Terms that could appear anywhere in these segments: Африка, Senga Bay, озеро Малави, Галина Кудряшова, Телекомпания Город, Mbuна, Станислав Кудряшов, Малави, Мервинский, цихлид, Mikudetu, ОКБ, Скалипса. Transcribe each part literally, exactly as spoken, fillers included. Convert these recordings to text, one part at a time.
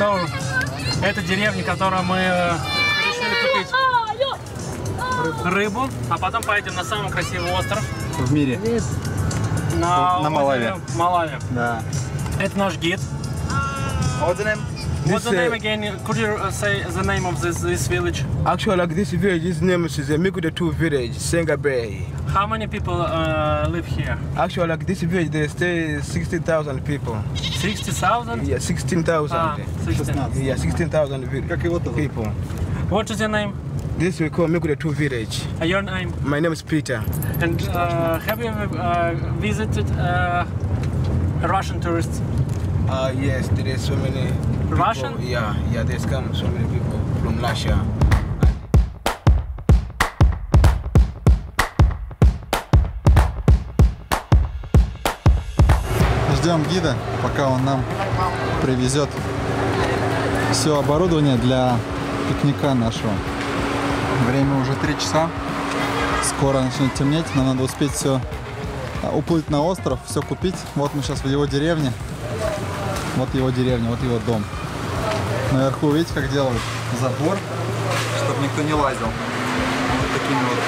So, это деревня, которую мы решили купить рыбу, а потом поедем на самый красивый остров в мире. На, на Малави. Малави. Да. Это наш гид. What's the name? What's the name again? Could you say the name of this this village? Actually, like this village, his name is the Mikudetu village, Senga Bay. How many people uh, live here? Actually, like this village, they stay sixty thousand people. sixty thousand? Yeah, sixteen thousand. Ah, sixteen. Yeah, sixteen thousand people. What is your name? This we call Mikudetu village. Uh, your name? My name is Peter. And uh, have you uh, visited uh, Russian tourists? Uh, yes, there is so many. Russian? People. Yeah, yeah, there's come so many people from Russia. Ждем гида, пока он нам привезет все оборудование для пикника нашего. Время уже три часа, скоро начнет темнеть, нам надо успеть все уплыть на остров, все купить. Вот мы сейчас в его деревне, вот его деревня, вот его дом. Наверху видите, как делают забор, чтобы никто не лазил. Вот такими вот,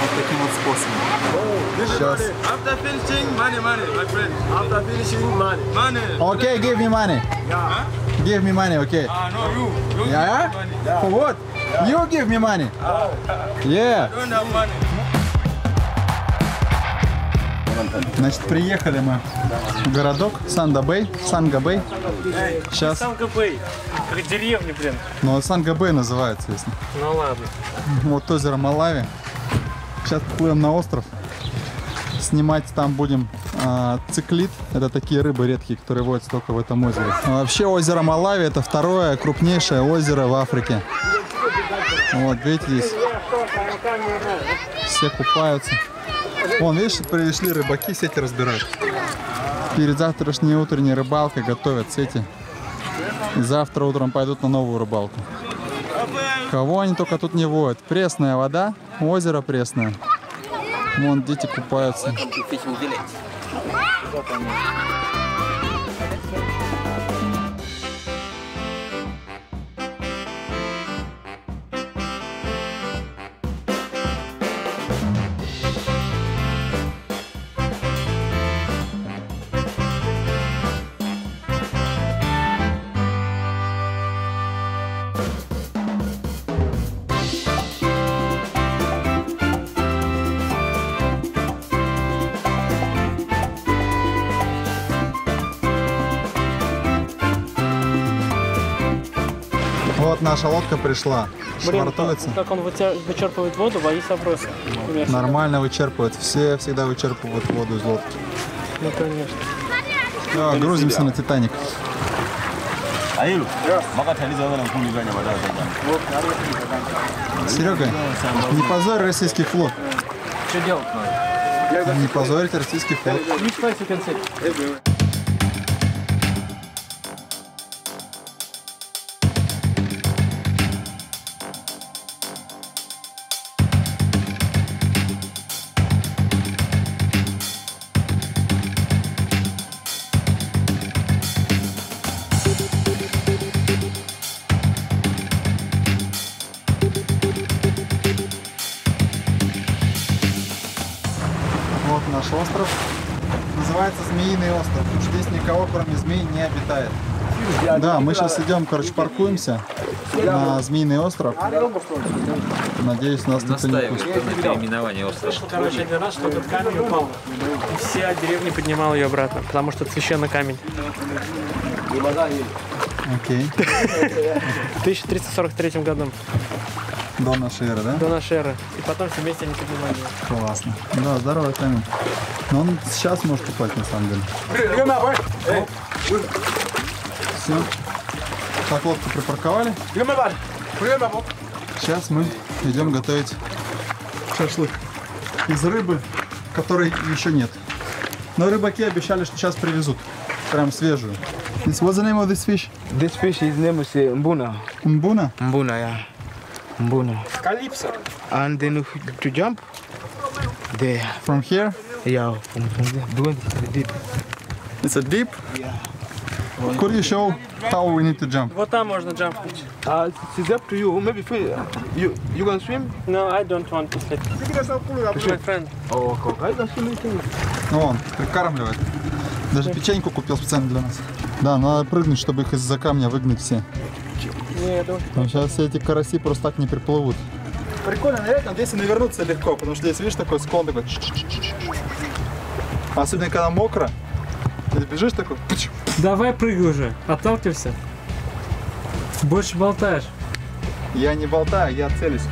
вот таким вот способом. Сейчас. After finishing, money, money, my friend. After finishing, money, money. Okay, give me money. Yeah. Give me money, okay. Uh, no, you. You yeah? Give me money. Yeah. For what? You give me money. Oh. Yeah. I don't have money. Значит, приехали мы в городок Senga Bay. Senga Bay. Сейчас. Senga Bay. Как деревня, блин. Ну, Senga Bay называется, если. Ну ладно. Вот озеро Малави. Сейчас плывем на остров. Снимать там будем э, циклид. Это такие рыбы редкие, которые водятся только в этом озере. Вообще озеро Малави — это второе крупнейшее озеро в Африке. Вот, видите, здесь все купаются. Вон, видишь, пришли рыбаки, сети разбирают. Перед завтрашней утренней рыбалкой готовят сети. И завтра утром пойдут на новую рыбалку. Кого они только тут не водят. Пресная вода, озеро пресное. Вон, дети купаются. Вот наша лодка пришла, блин, швартуется. Как он вычерпывает воду, боюсь вопроса. Нормально вычерпывает, все всегда вычерпывают воду из лодки. Ну конечно. Да, грузимся на Титаник. Серега, не позорь российский флот. Что делать надо? Не позорить российский флот. Остров называется Змеиный остров. Здесь никого, кроме змей, не обитает. Да, мы сейчас идем, короче, паркуемся на Змеиный остров. Надеюсь, нас никто не пустит. Я слышал один раз, что этот камень упал. И вся деревня поднимала ее обратно, потому что это священный камень. Окей. В тысяча триста сорок третьем году. До нашей эры, да? До нашей эры. И потом все вместе они поднимали. Классно. Да, здоровый камень. Но он сейчас может упасть, на самом деле. Все. Так, лодку припарковали. Сейчас мы идем готовить шашлык из рыбы, которой еще нет. Но рыбаки обещали, что сейчас привезут. Прям свежую. This, what's the name of this fish? This fish, his name is Mbuна. Mbuна? Mbuна, yeah. Mbuno. Скалипса. And then to jump there. From here? Yeah, from, from there. It's a deep? Yeah. Could you show how we need to jump? Вот там можно джампнуть. Uh, it's up to you. Maybe you you can swim? No, I don't want to swim. It's my friend. Oh, okay. Ну, он прикармливает. Даже печеньку купил специально для нас. Да, надо прыгнуть, чтобы их из-за камня выгнать все. Там сейчас все эти караси просто так не приплывут. Прикольно, наверное, здесь и навернуться легко, потому что здесь, видишь, такой склон такой. Особенно, когда мокро, ты бежишь такой. Давай прыгай уже, отталкивайся. Больше болтаешь. Я не болтаю, я целюсь.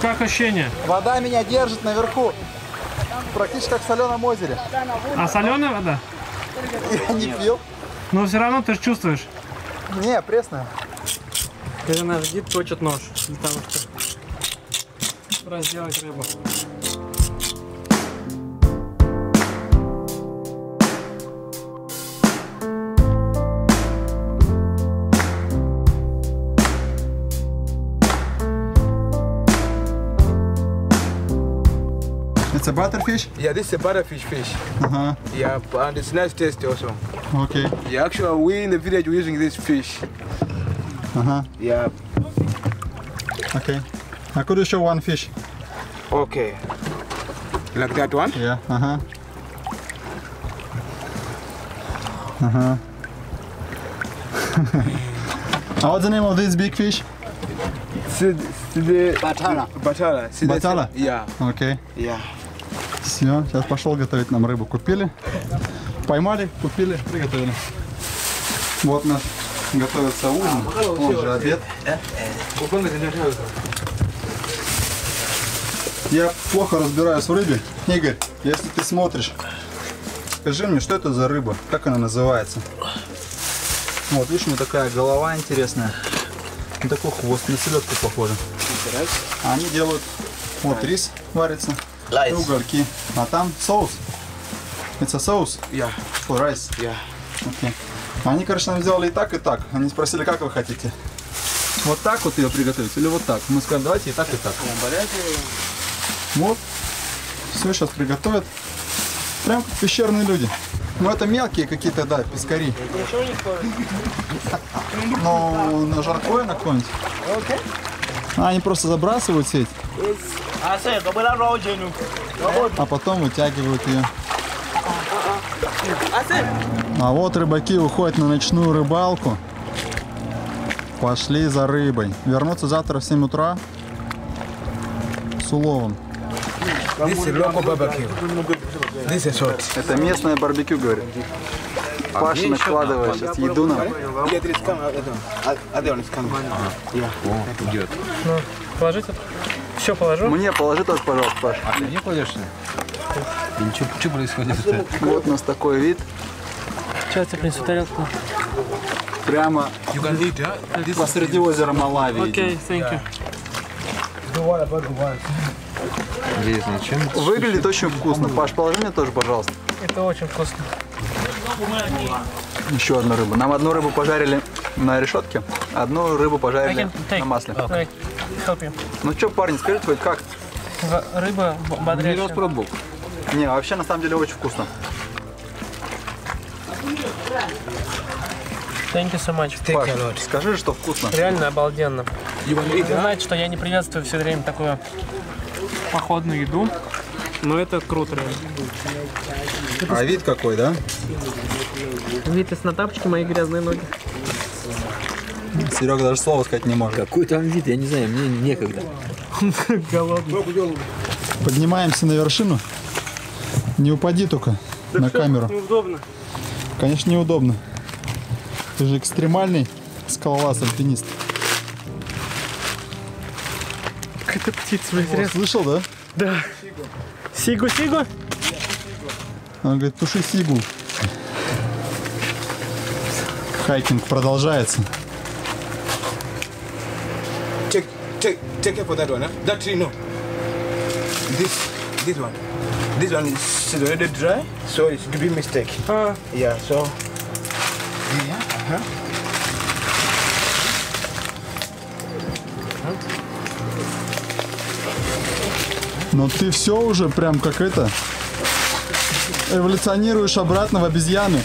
Как ощущение? Вода меня держит наверху, практически как в соленом озере. А соленая вода? Я не пил. Но все равно ты же чувствуешь? Не, пресная. Теперь наш гид точит нож для того, чтобы разделать рыбу. It's a butterfish? Yeah, this is a butterfish fish. Uh-huh. Yeah, and it's nice taste also. Okay. Yeah, actually we in the village we're using this fish. Uh-huh. Yeah. Okay. I could show one fish. Okay. Like that one? Yeah. Uh-huh. Uh-huh. What's the name of this big fish? Батала. Батала. Батала? Да. Окей. Все, сейчас пошел готовить нам рыбу. Купили, поймали, купили, приготовили. Вот наш готовится ужин, он же обед. Я плохо разбираюсь в рыбе. Игорь, если ты смотришь, скажи мне, что это за рыба, как она называется? Вот, видишь, у меня такая голова интересная. На такой хвост, на селедку похоже. Они делают, вот рис варится, и угольки, а там соус. Это соус? Я. Райс. Я. Окей. Они, короче, нам сделали и так, и так. Они спросили, как вы хотите. Вот так вот ее приготовить или вот так? Мы сказали, давайте и так, и так. Вот. Все сейчас приготовят. Прям как пещерные люди. Ну это мелкие какие-то, да, пескари. Но на жаркое на какое-нибудь. А, они просто забрасывают сеть. А потом вытягивают ее. А вот рыбаки уходят на ночную рыбалку. Пошли за рыбой. Вернутся завтра в семь утра с уловом. Это местное барбекю, говорит. Паша накладывает сейчас еду нам. Положить? Все положу? Мне положи тоже, пожалуйста, Паша. А ты не положишь? Что происходит? Вот у нас такой вид. Сейчас я принесу тарелку. Прямо посреди озера Малави. Окей, thank you. Выглядит очень вкусно. Паш, положи мне тоже, пожалуйста. Это очень вкусно. Еще одна рыба. Нам одну рыбу пожарили на решетке, одну рыбу пожарили на масле. Okay. Ну что, парни, скажите, вы как? Рыба бодрящая. Не, вообще на самом деле очень вкусно. Thank you so much. Паш, скажи, что вкусно. Реально обалденно. Знаете, что я не приветствую все время такое походную еду, но это круто. А вид какой, да? Вид из на тапочки мои грязные ноги. Серега даже слова сказать не может. Какой там вид, я не знаю, мне некогда. Голодный. Поднимаемся на вершину. Не упади только на камеру. Неудобно. Конечно, неудобно. Ты же экстремальный скалолаз, альпинист. Какая-то птица вылезла. Слышал, да? Да. Сигу, сигу? Нет, сигу. Она говорит, туши сигу. Хайкинг продолжается. Check, check, check it for that one, huh? That tree, no. This, this one. This one is already dry, so it's to be mistake. Uh. Yeah, so. Yeah. Uh-huh. Но ты все уже прям как это эволюционируешь обратно в обезьяну.